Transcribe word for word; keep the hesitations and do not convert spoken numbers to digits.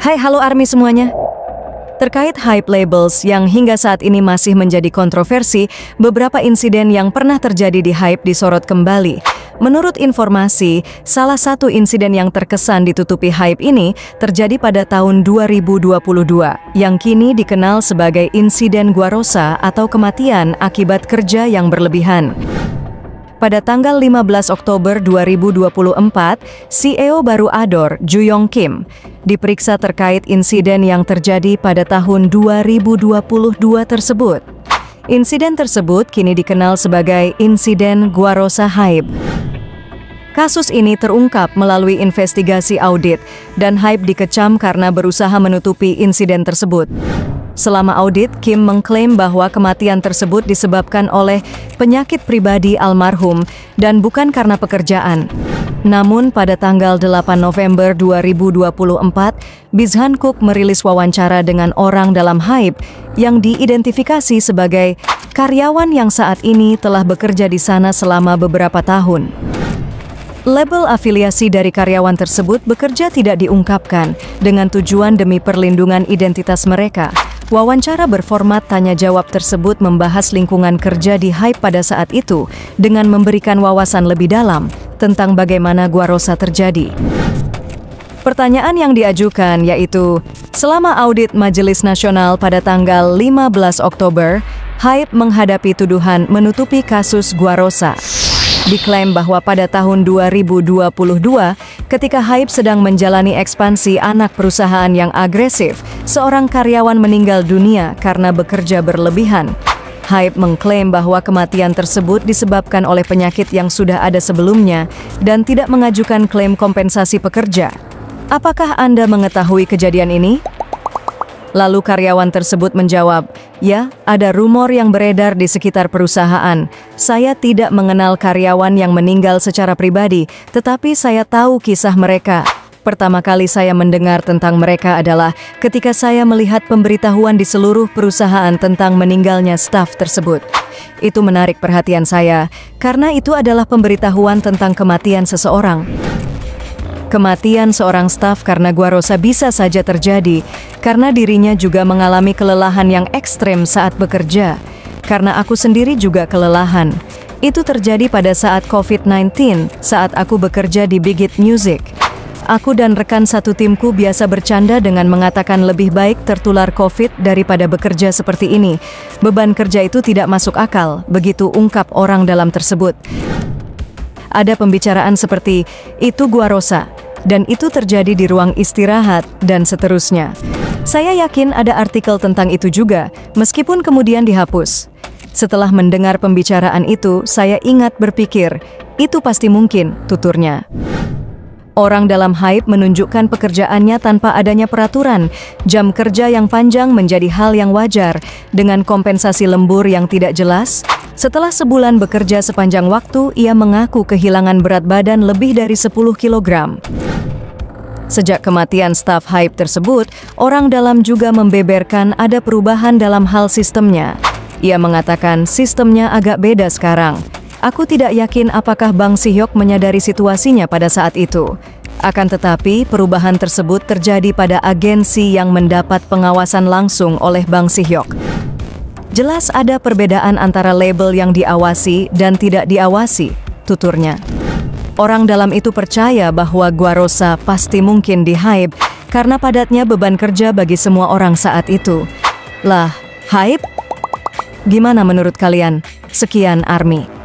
Hai, halo ARMY semuanya. Terkait HYBE labels yang hingga saat ini masih menjadi kontroversi, beberapa insiden yang pernah terjadi di HYBE disorot kembali. Menurut informasi, salah satu insiden yang terkesan ditutupi HYBE ini terjadi pada tahun dua ribu dua puluh dua, yang kini dikenal sebagai insiden Gwarosa atau kematian akibat kerja yang berlebihan. Pada tanggal lima belas Oktober dua ribu dua puluh empat, C E O baru Ador, Ju Yong Kim, diperiksa terkait insiden yang terjadi pada tahun dua ribu dua puluh dua tersebut. Insiden tersebut kini dikenal sebagai insiden Gwarosa HYBE. Kasus ini terungkap melalui investigasi audit, dan HYBE dikecam karena berusaha menutupi insiden tersebut. Selama audit, Kim mengklaim bahwa kematian tersebut disebabkan oleh penyakit pribadi almarhum dan bukan karena pekerjaan. Namun pada tanggal delapan November dua ribu dua puluh empat, Bizhankook merilis wawancara dengan orang dalam HYBE yang diidentifikasi sebagai karyawan yang saat ini telah bekerja di sana selama beberapa tahun. Label afiliasi dari karyawan tersebut bekerja tidak diungkapkan dengan tujuan demi perlindungan identitas mereka. Wawancara berformat tanya-jawab tersebut membahas lingkungan kerja di HYBE pada saat itu dengan memberikan wawasan lebih dalam tentang bagaimana Gwarosa terjadi. Pertanyaan yang diajukan yaitu, selama audit Majelis Nasional pada tanggal lima belas Oktober, HYBE menghadapi tuduhan menutupi kasus Gwarosa. Diklaim bahwa pada tahun dua ribu dua puluh dua, ketika HYBE sedang menjalani ekspansi anak perusahaan yang agresif, seorang karyawan meninggal dunia karena bekerja berlebihan. HYBE mengklaim bahwa kematian tersebut disebabkan oleh penyakit yang sudah ada sebelumnya dan tidak mengajukan klaim kompensasi pekerja. Apakah Anda mengetahui kejadian ini? Lalu karyawan tersebut menjawab, "Ya, ada rumor yang beredar di sekitar perusahaan. Saya tidak mengenal karyawan yang meninggal secara pribadi, tetapi saya tahu kisah mereka. Pertama kali saya mendengar tentang mereka adalah ketika saya melihat pemberitahuan di seluruh perusahaan tentang meninggalnya staf tersebut. Itu menarik perhatian saya, karena itu adalah pemberitahuan tentang kematian seseorang." Kematian seorang staf karena Gwarosa bisa saja terjadi karena dirinya juga mengalami kelelahan yang ekstrem saat bekerja. Karena aku sendiri juga kelelahan. Itu terjadi pada saat COVID sembilan belas, saat aku bekerja di Big Hit Music. Aku dan rekan satu timku biasa bercanda dengan mengatakan lebih baik tertular COVID daripada bekerja seperti ini. Beban kerja itu tidak masuk akal, begitu ungkap orang dalam tersebut. Ada pembicaraan seperti, itu Gwarosa, dan itu terjadi di ruang istirahat, dan seterusnya. Saya yakin ada artikel tentang itu juga, meskipun kemudian dihapus. Setelah mendengar pembicaraan itu, saya ingat berpikir, itu pasti mungkin, tuturnya. Orang dalam HYBE menunjukkan pekerjaannya tanpa adanya peraturan, jam kerja yang panjang menjadi hal yang wajar, dengan kompensasi lembur yang tidak jelas. Setelah sebulan bekerja sepanjang waktu, ia mengaku kehilangan berat badan lebih dari sepuluh kilogram. Sejak kematian staf HYBE tersebut, orang dalam juga membeberkan ada perubahan dalam hal sistemnya. Ia mengatakan sistemnya agak beda sekarang. Aku tidak yakin apakah Bang Si Hyok menyadari situasinya pada saat itu. Akan tetapi, perubahan tersebut terjadi pada agensi yang mendapat pengawasan langsung oleh Bang Si Hyok. Jelas ada perbedaan antara label yang diawasi dan tidak diawasi, tuturnya. Orang dalam itu percaya bahwa Gwarosa pasti mungkin di HYBE karena padatnya beban kerja bagi semua orang saat itu. Lah, HYBE? Gimana menurut kalian? Sekian ARMY.